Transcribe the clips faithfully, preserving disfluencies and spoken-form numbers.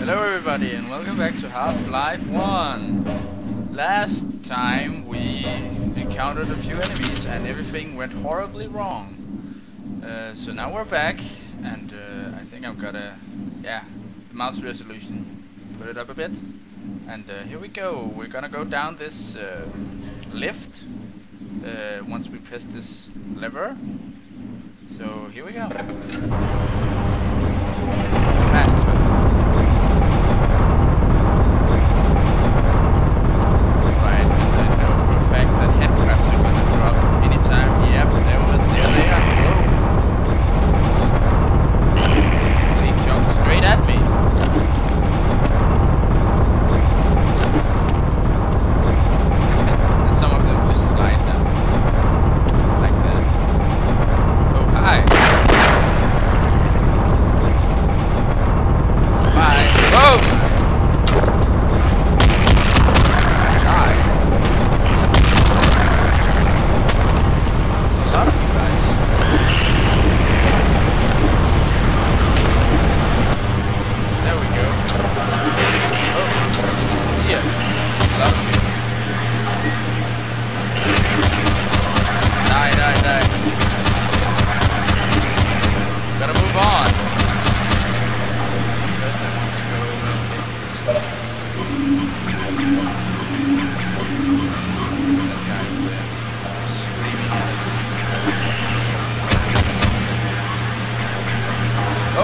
Hello everybody and welcome back to Half-Life one. Last time we encountered a few enemies and everything went horribly wrong. Uh, so now we're back and uh, I think I've got a... yeah, the mouse resolution. Put it up a bit. And uh, here we go. We're gonna go down this uh, lift uh, once we press this lever. So here we go.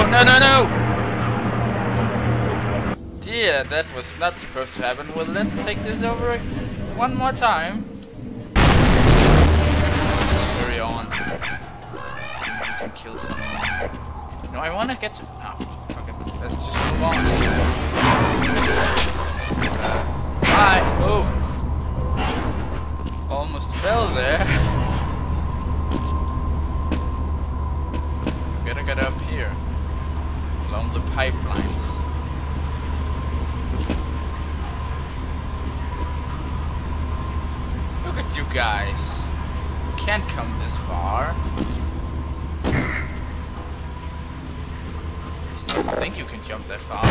No, no, no! Dear, that was not supposed to happen. Well, let's take this over one more time. Let's hurry on. I can kill someone. No, I want to get to... Oh, fuck it. Let's just move on. Uh, hi! Oh! Almost fell there. We gotta get up here. Along the pipelines. Look at you guys. You can't come this far. I don't think you can jump that far.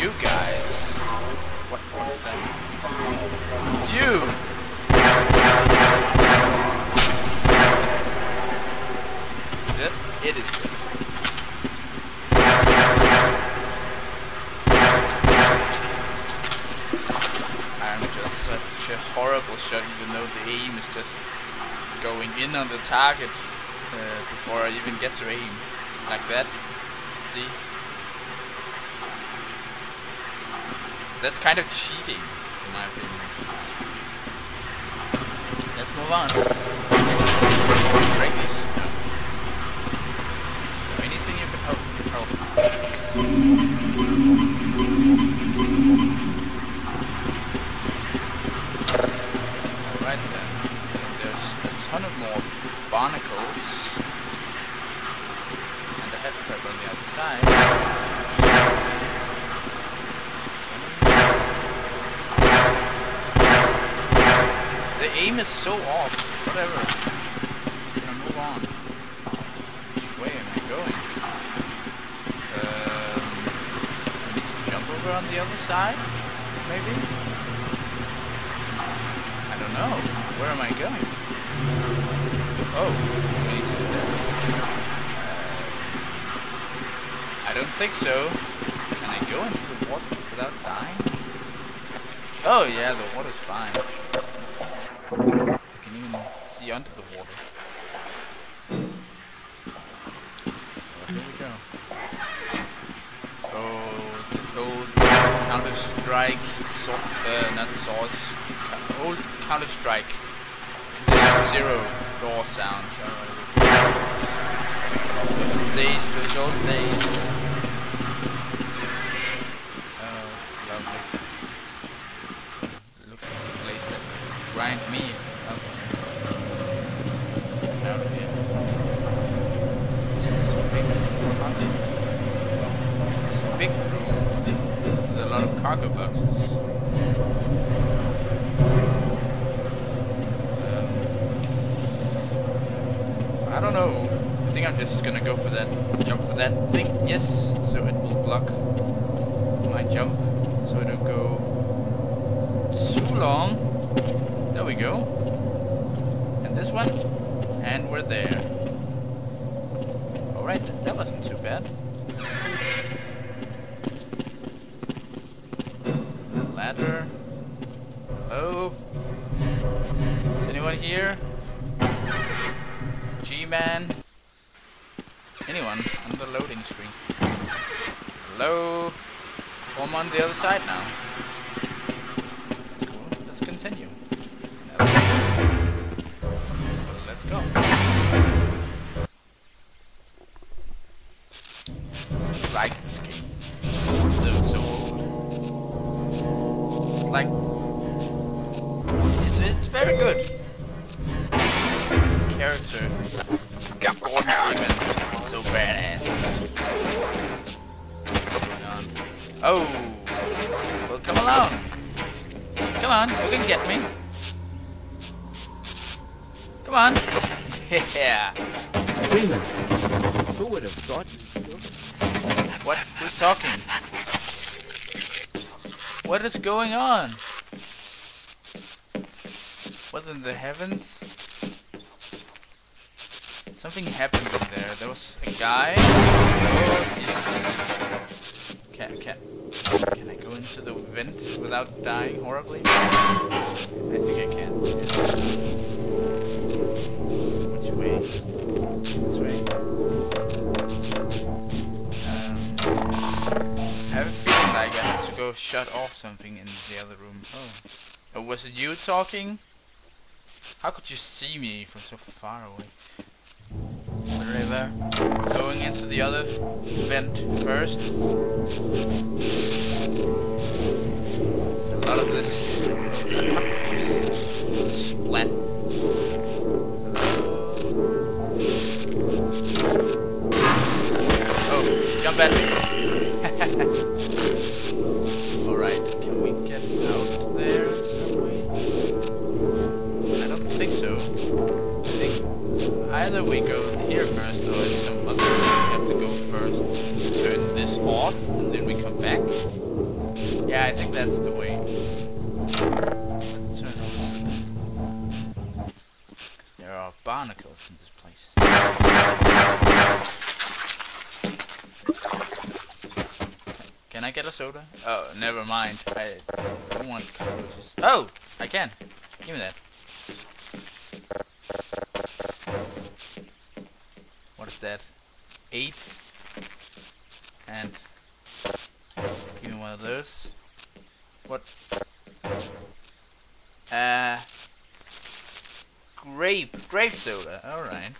You guys. What, what is that? You! It is good. I'm just such a horrible shot, even though the aim is just going in on the target uh, before I even get to aim. Like that. See? That's kind of cheating, in my opinion. Let's move on. Break this. Alright then, there's a ton of more barnacles and a head crab on the other side. The aim is so off, whatever. I'm just gonna move on. Which way am I going? Um, we need to jump over on the other side, maybe? No, where am I going? Oh, we need to do this. I don't think so. Can I go into the water without dying? Oh yeah, the water's fine. I can even see under the water. Well, here we go. Oh, the old Counter-Strike, so uh, not sauce. Old Counter-Strike zero door sounds. Alright. Those days, those old days. Oh, it's lovely. Look at the place that grind me up. Get out of here. Is this big room? This big room with a lot of cargo boxes. I don't know. I think I'm just gonna go for that, jump for that thing. Yes, so it will block my jump, so I don't go too long. There we go. And this one, and we're there. Alright, that wasn't too bad. Ladder. Hello? Is anyone here? G-Man? Anyone? On the loading screen. Hello? I'm on the other side now. That's cool. Let's continue. Let's go. It's like this game. They're so old. It's like... It's, it's very good. Character. Gordon Freeman. So badass. Oh! Well, come along! Come on, you can get me. Come on! Yeah! Freeman! Who would have thought you? What? Who's talking? What is going on? What in the heavens? Something happened in there. There was a guy. Can can can I go into the vent without dying horribly? I think I can. Which way? This way. Um, I have a feeling like I have to go shut off something in the other room. Oh, oh, was it you talking? How could you see me from so far away? River. Going into the other vent first. There's a lot of this splat. Oh, jump at me. Alright, can we get out there some way? I don't think so. I think either we go here first, or it's some other way. We have to go first to turn this off, and then we come back. Yeah, I think that's the way. Let's turn off. Because there are barnacles in this place. Can I get a soda? Oh, never mind. I don't want cockroaches. Oh, I can. Give me that. That eight and give me one of those. What? Uh, grape, grape soda. All right.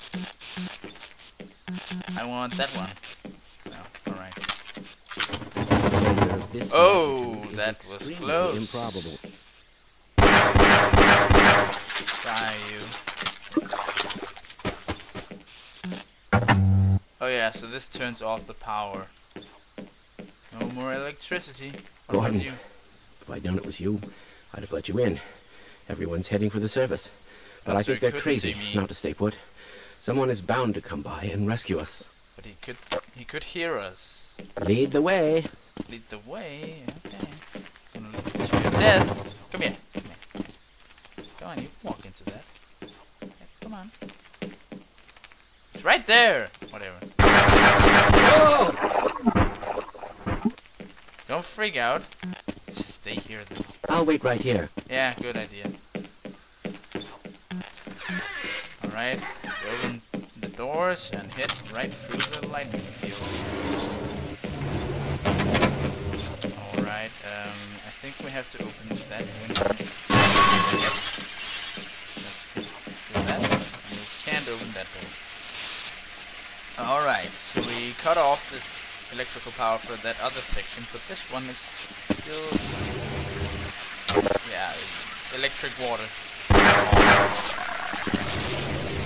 I want that one. No, all right. Oh, that was close. Improbable. Die you. Oh yeah, so this turns off the power. No more electricity. What Gordon, about you? If I'd known it was you, I'd have let you in. Everyone's heading for the service. But oh, I so think they're crazy not to stay put. Someone is bound to come by and rescue us. But he could he could hear us. Lead the way. Lead the way? Okay. I'm gonna lead you to death. Come here. Come here. Come on, you walk into that. Yeah, come on. It's right there! Whatever. Whoa! Don't freak out. Just stay here then. I'll wait right here. Yeah, good idea. Alright, open the doors and hit right through the lightning field. Alright, um, I think we have to open that window. Yep. That. We can't open that door. Alright, so we cut off this electrical power for that other section, but this one is still... Yeah, electric water.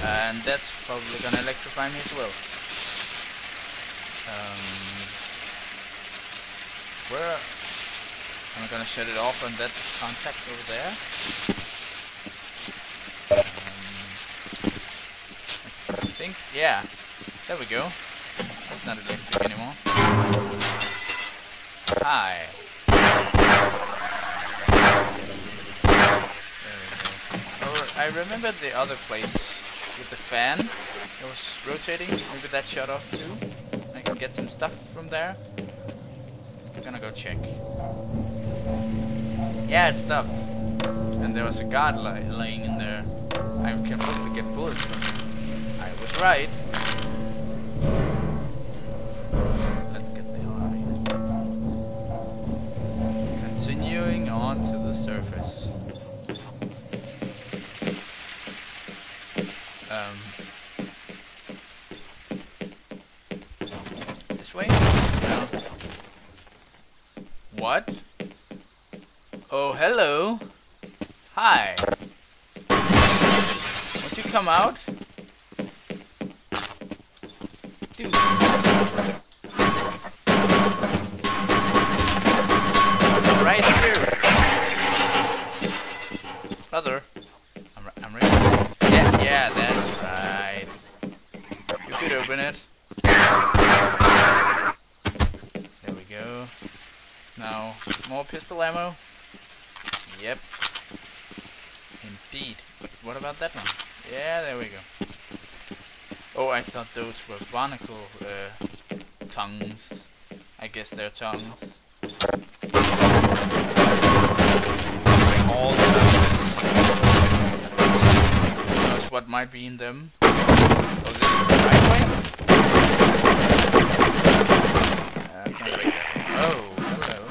And that's probably gonna electrify me as well. Um, where... I'm gonna shut it off on that contact over there. I think? Yeah. There we go. That's not electric anymore. Hi. I remember the other place with the fan. It was rotating. Maybe that shut off too. I can get some stuff from there. I'm gonna go check. Yeah, it stopped. And there was a guard li laying in there. I can probably get bullets from it. I was right. Let's get the hell out of here. Continuing on to the surface. Um, this way? No. What? Oh, hello. Hi. Won't you come out? Dude. Right here. Brother. I'm, r I'm ready. Yeah, yeah, that's... Open it. There we go. Now, more pistol ammo. Yep. Indeed. But what about that one? Yeah, there we go. Oh, I thought those were barnacle uh, tongues. I guess they're tongues. All the numbers. Who knows what might be in them? Oh, this is the right way? Uh, I can't break that. Oh, hello.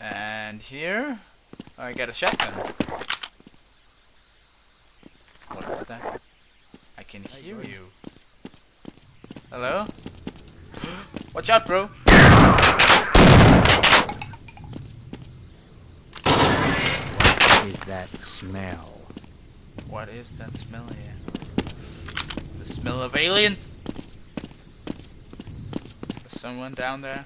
Yeah. And here, oh, I got a shotgun. What is that? I can hear you. you. Hello? Watch out, bro! That smell. What is that smell here? The smell of aliens? Is someone down there?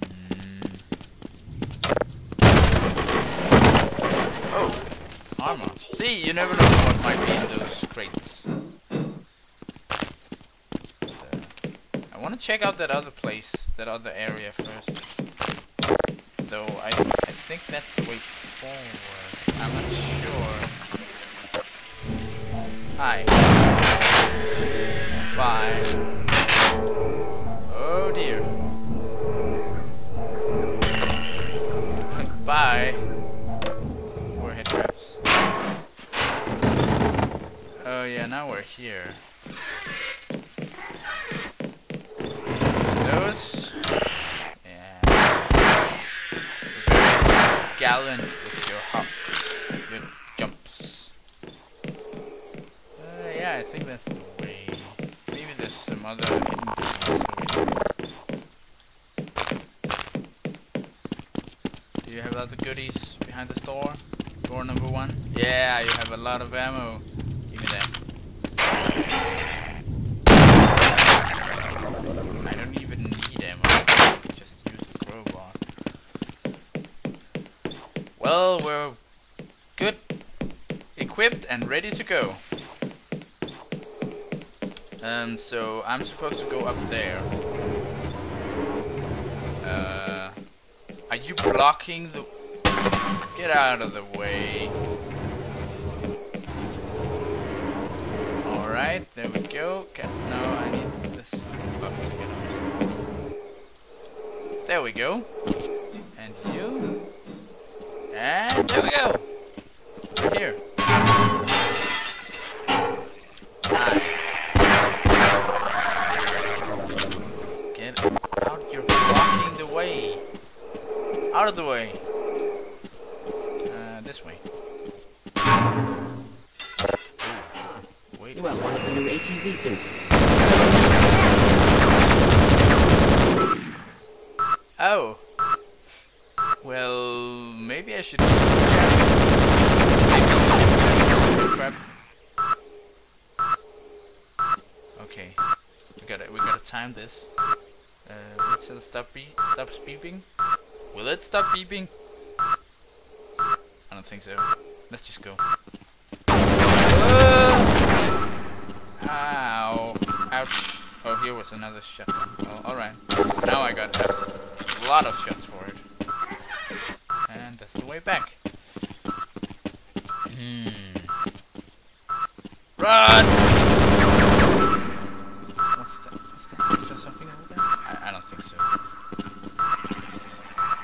Mm. Oh, armor. See, you never know what might be in those crates. But, uh, I want to check out that other place, that other area first. Though I, I think that's the way forward. I'm not sure. Hi. Bye. Oh dear. Bye. More head traps. Oh yeah, now we're here. Those. Gallant with your hops, your jumps. Uh, yeah, I think that's the way. Maybe there's some other Do you have other goodies behind the store? Door number one? Yeah, you have a lot of ammo. Give me that. I don't even need ammo. Just use the crowbar. Well, we're good, equipped, and ready to go. Um, so I'm supposed to go up there. Uh, are you blocking the... Get out of the way. Alright, there we go. Okay, no, I need this box to get on. There we go. And you... And there we go! We're here. Hi. Get out, you're blocking the way. Out of the way. Uh, this way. Wait. You are one of the new A T Vs. Oh. Well, maybe I should. Crap. Okay, we gotta we gotta time this. Uh, let's stop beep. Stop beeping. Will it stop beeping? I don't think so. Let's just go. Uh, ow. Ouch. Oh, here was another shot. Oh, alright. Now I got a lot of shots for it. And that's the way back. Hmm. Run! What's that? What's that? Is there something over there? I, I don't think so.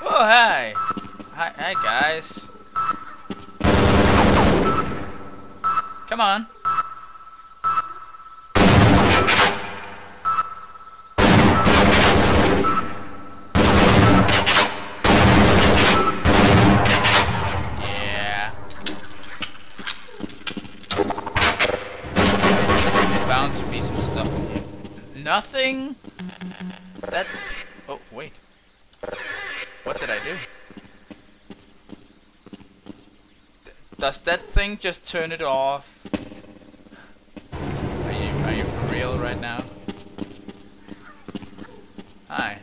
Oh, hi! Hi, hi guys. Come on. Nothing? That's... Oh, wait. What did I do? Th does that thing just turn it off? Are you, are you for real right now? Hi.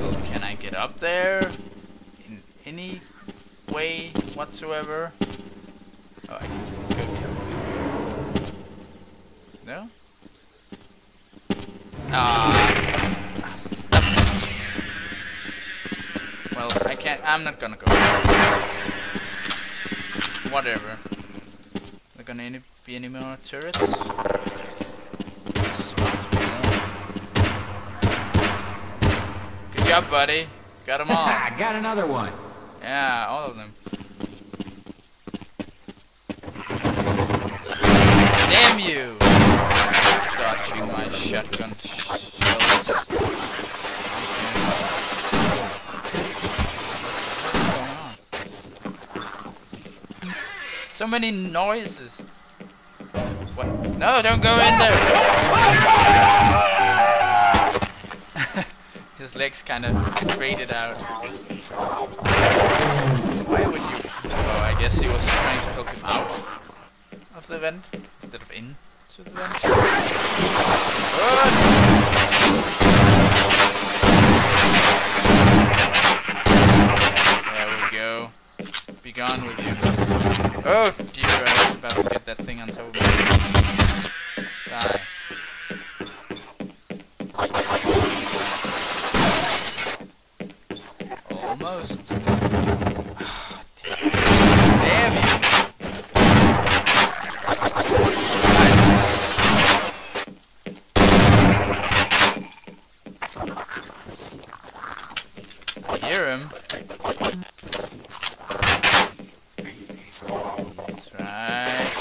Oh, can I get up there? In any... way whatsoever. Oh, I can go here. No? Ah, ah, stop. Well, I can't. I'm not gonna go. Whatever. Are there gonna any, be any more turrets? Good job, buddy. Got them all. I got another one. Yeah, all of them. Damn you! Dodging my shotgun shells. What's going on? So many noises. What? No, don't go in there! His legs kind of faded out. Why would you? Oh, I guess he was trying to help him out of the vent instead of in to the vent. There we go. Be gone with you. Oh dear, I was about to get that thing on top of me. Die. Almost. Oh, damn. Damn you. I hear him. That's right.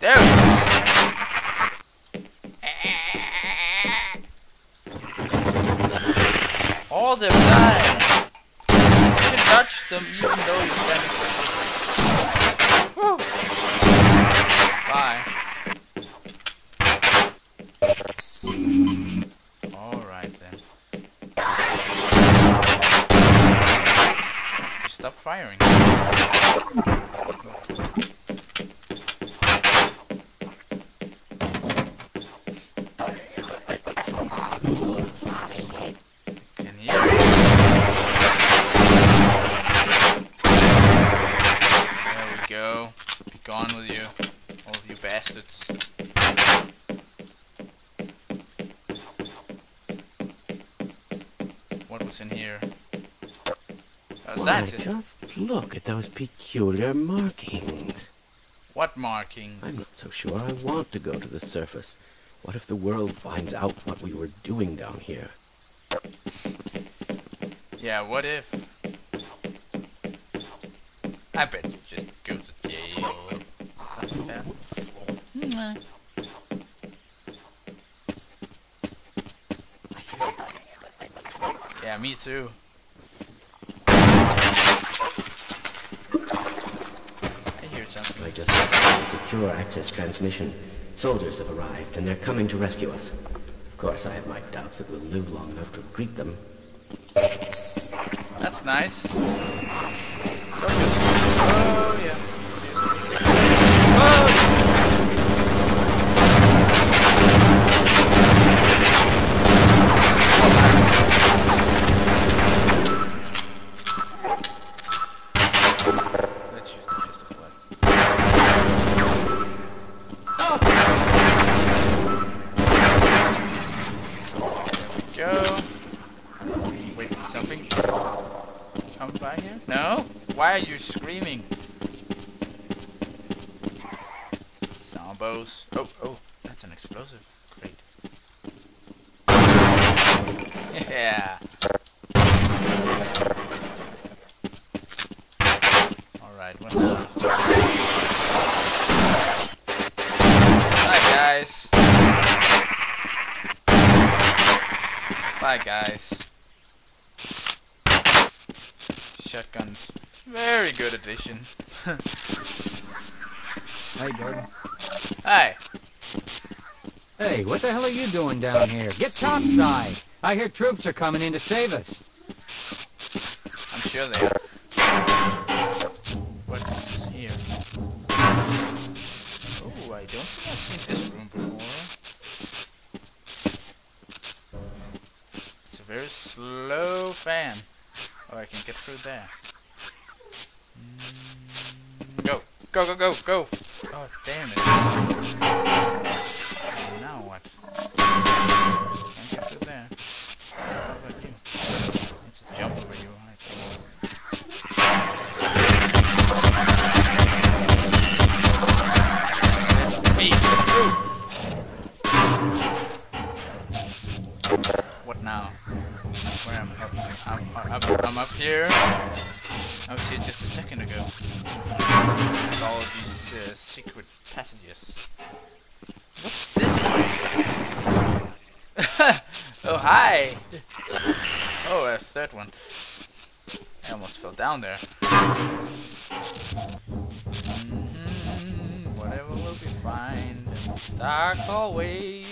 There we go. All them die. You should touch them even though you're standing still. Woo! Bye. Alright then. You stop firing. Gone with you, all of you bastards. What was in here? Oh, scientist. Just look at those peculiar markings. What markings? I'm not so sure I want to go to the surface. What if the world finds out what we were doing down here? Yeah, what if? I bet you just go to jail or stuff like that. Nah. Yeah, me too. I hear something. I just got a secure access transmission. Soldiers have arrived and they're coming to rescue us. Of course, I have my doubts that we'll live long enough to greet them. That's nice. Soldiers. Oh yeah. Here's the secret. Whoa! bows. Oh, oh, that's an explosive crate. Yeah. All right. One more. Bye, guys. Bye, guys. Shotguns, very good addition. Hey, Gordon. Hi. Hey, what the hell are you doing down here? Get topside! I hear troops are coming in to save us. I'm sure they are. What's here? Oh, I don't think I've seen this room before. It's a very slow fan. Oh, I can get through there. Go! Go, go, go, go! Oh, damn it. Now what? I can't get through there. How about you? Let's jump over you, I think. Let me through! What now? Where am I? I'm, I'm, up, I'm up here. I was here just a second ago. With all of these uh, secret passages. What's this way? Oh, hi! Oh, a third one. I almost fell down there. Mm-hmm, whatever will be fine. Dark always.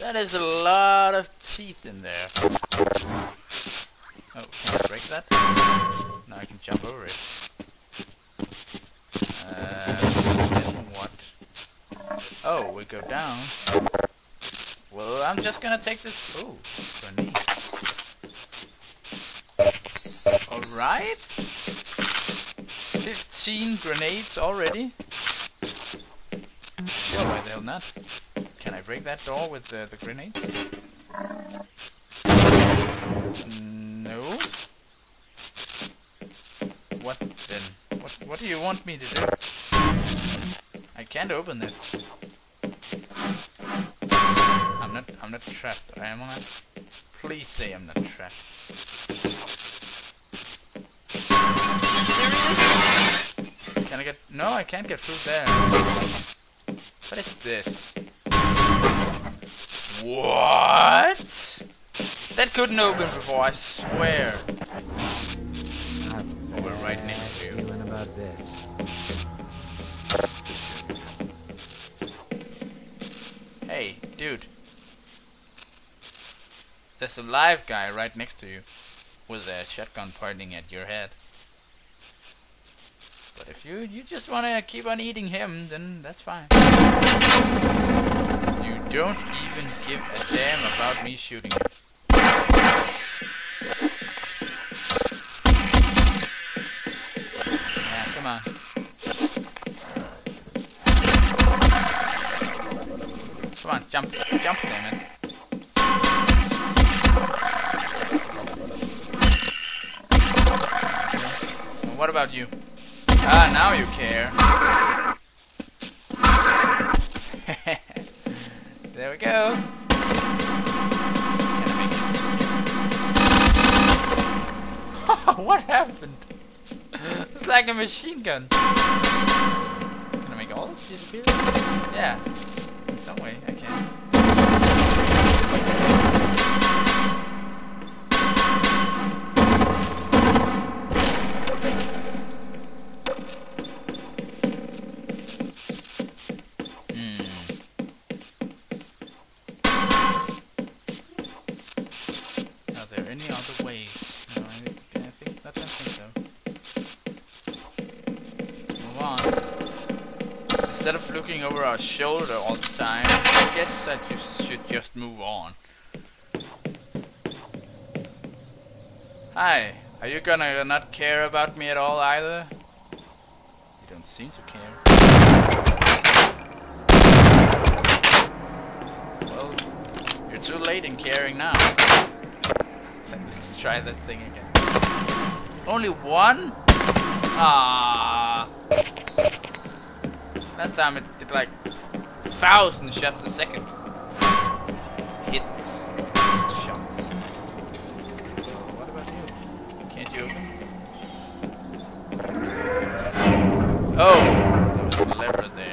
That is a lot of teeth in there. Oh, can I break that? No, I can jump over it. Uh, then what? Oh, we go down. Well, I'm just gonna take this. Oh, grenade. Alright. fifteen grenades already. Sure, why the hell not? Can I break that door with the, the grenades? No. What then? What What do you want me to do? I can't open it. I'm not. I'm not trapped. I am not. Please say I'm not trapped. Serious? Can I get? No, I can't get through there. What is this? What? That couldn't open before, I swear. Oh, we're right next to you. About this. Hey, dude. There's a live guy right next to you with a shotgun pointing at your head. But if you you just wanna keep on eating him, then that's fine. You don't even give a damn about me shooting it. Yeah, come on. Come on, jump, jump, damn it. And what about you? Ah, now you care. There we go. Can I make it? What happened? It's like a machine gun. Can I make all of it disappear? Yeah. In some way, I can. Instead of looking over our shoulder all the time, I guess that you should just move on. Hi, are you gonna not care about me at all either? You don't seem to care. Well, you're too late in caring now. Let's try that thing again. Only one? Ah. That time it did like thousand shots a second. Hits. Hits shots. What about you? Can't you open? Oh, there was a lever there.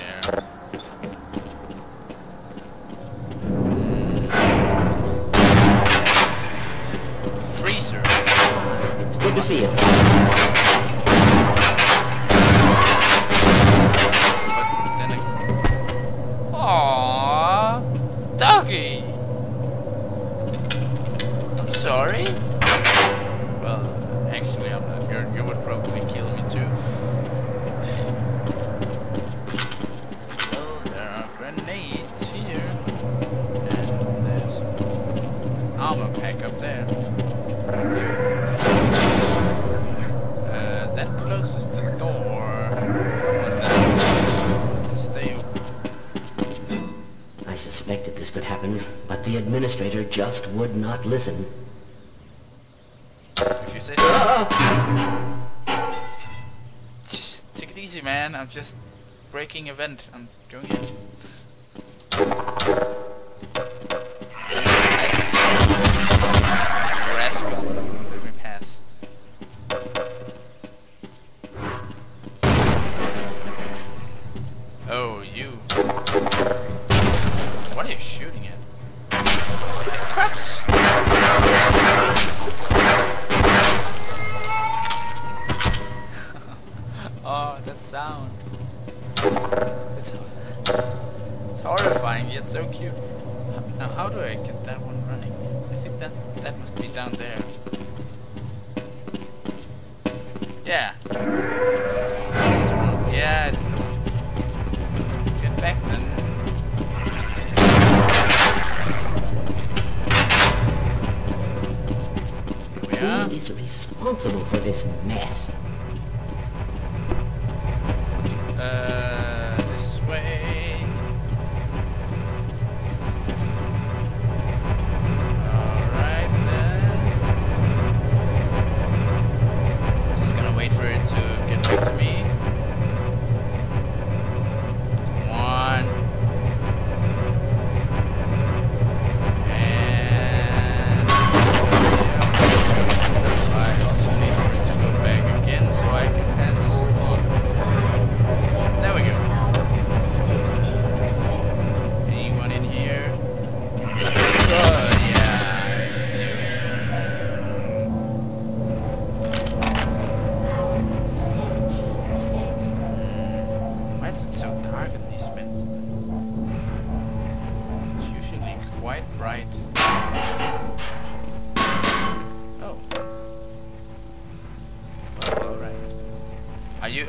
Just would not listen. If you say ah! Take it easy, man. I'm just breaking a vent. I'm going in. Rascal. Let me pass. Oh, you. What are you shooting at? Perhaps. Oh, that sound. It's, it's horrifying yet so cute. Now how do I get that one running? I think that that must be down there. Yeah. It's the one. Yeah, it's the one. Let's get back then. Who is responsible for this mess? Uh, this way. Alright then. Just gonna wait for it to get back to me.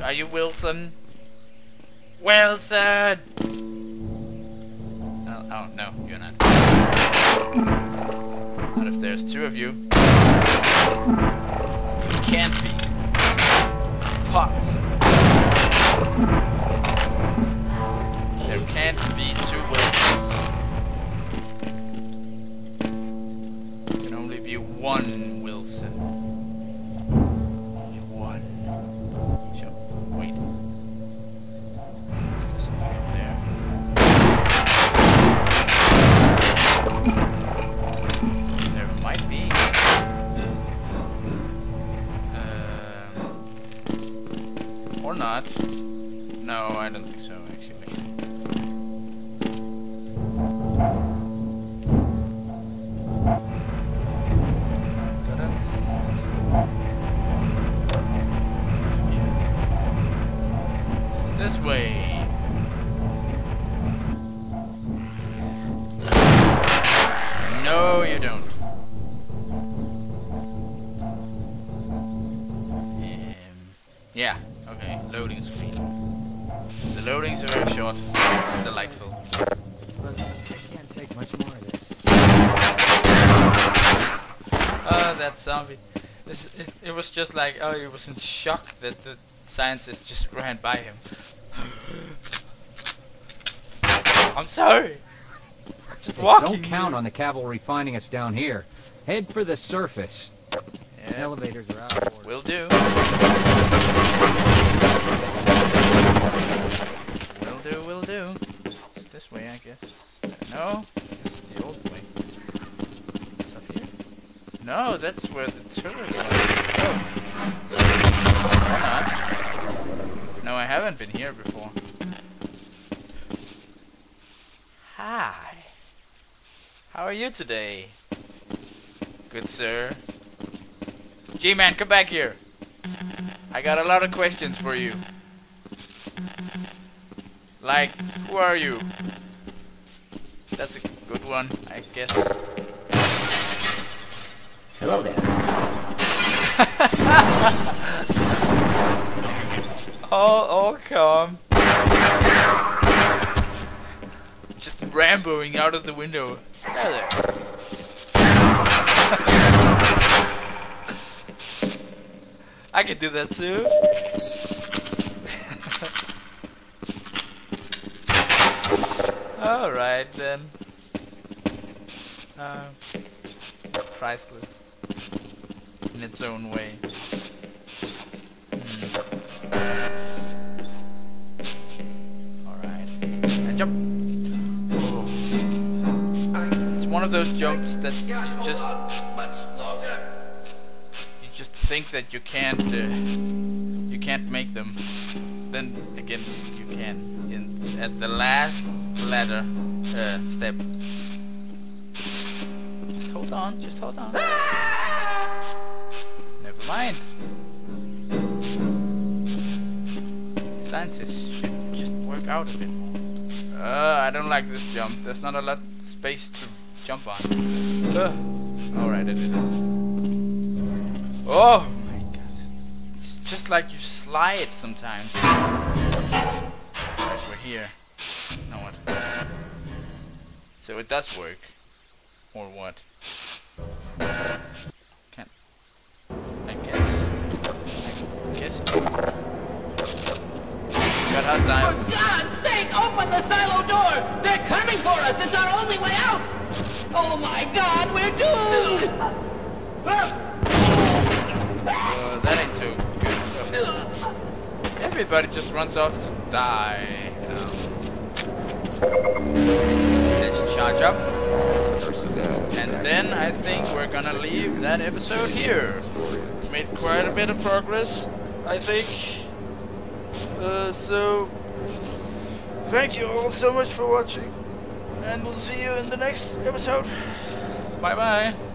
Are you Wilson? Wilson! Oh, oh, no, you're not. Not if there's two of you. You can't be. Pops. There can't be two Wilsons. There can only be one Wilson. No, I don't think so, actually. It's this way. No, you don't. Um, yeah, okay, loading screen. The loadings are very short. It's delightful. Look, I can't take much more of this. Oh, that zombie. This, it, it was just like, oh, he was in shock that the scientist just ran by him. I'm sorry! Just walking. Don't count on the cavalry finding us down here. Head for the surface. Yep. Elevators are out of order. Will do. Will do, will do. It's this way, I guess. No, it's the old way. It's up here? No, that's where the turret was. Oh. Hold on. No, I haven't been here before. Hi. How are you today? Good sir. G-Man, come back here. I got a lot of questions for you. Like, who are you? That's a good one, I guess. Hello there. oh, oh, come. Just ramboing out of the window. Hello there. I could do that too. Alright then. Uh, priceless. In its own way. Hmm. Alright. I jump. Oh. It's one of those jumps that you just... just think that you can't uh, you can't make them, then again you can in at the last ladder uh, step. Just hold on, just hold on. Never mind. Scientists should just work out a bit more. Uh, I don't like this jump. There's not a lot of space to jump on. Uh, Alright, I did it. Oh my god. It's just like you slide sometimes. Right, we're here. No what? So it does work. Or what? Can't. I guess. I guess. Got hostiles. For God's sake, open the silo door! They're coming for us! It's our only way out! Oh my god, we're doomed! Ah. Uh, that ain't so good. Oh. Everybody just runs off to die. Let's charge up. And then I think we're gonna leave that episode here. Made quite a bit of progress, I think. Uh, so, thank you all so much for watching. And we'll see you in the next episode. Bye bye.